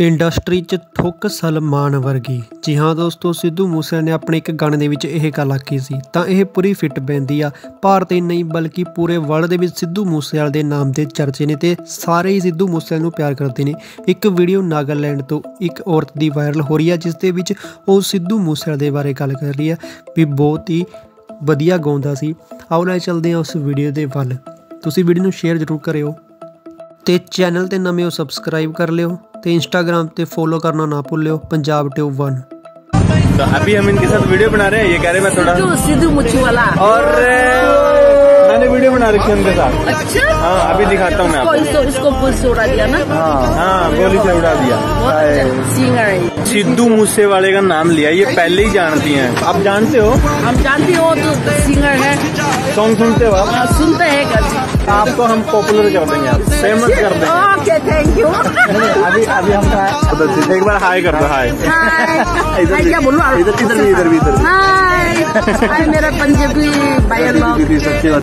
Industry च थुक सलमान वर्गी। जी हाँ दोस्तों, सिद्धू मूसे ने अपने एक गाने के यह गल आखी सी तां यह पूरी फिट पैंदी आ। भारत ही नहीं बल्कि पूरे वर्ल्ड के सिद्धू मूसेवाले दे नाम के चर्चे ने ते सारे ही सिद्धू मूसेवाले नूं प्यार करते हैं। एक वीडियो नागालैंड तो एक औरत की वायरल हो रही है जिसके विच वो सिद्धू मूसेवाले बारे गल कर रही है भी बहुत ही वधिया गाउंदा सी। आओ लै चलते हैं उस वीडियो के वल। तुसीं वीडियो नूं शेयर जरूर करिओ ते चैनल ते नवें हो सबसक्राइब कर लिओ तो इंस्टाग्राम पे फॉलो करना ना भूलो पंजाब ट्यूब 1। तो अभी हम इनके साथ वीडियो बना रहे हैं। ये कह रहे मैं थोड़ा सिद्धू मूसे वाला और मैंने वीडियो बना रखी है उनके साथ। अच्छा हाँ, अभी दिखाता हूँ मैं आपको। इसको पुलिस से उड़ा दिया ना। हाँ, गोली से उड़ा दिया। सिद्धू मूसे वाले का नाम लिया, ये पहले ही जानती है। आप जानते हो? हम जानते हो, तो सिंगर है। सॉन्ग सुनते हो आप? सुनते हैं। आपको हम पॉपुलर कर देंगे, आप फेमस कर देंगे। Okay thank you. अभी हम कहा एक बार हाय कर दो। हाय इधर क्या बोलूं? इधर भी हाय मेरा पंजाबी भाई।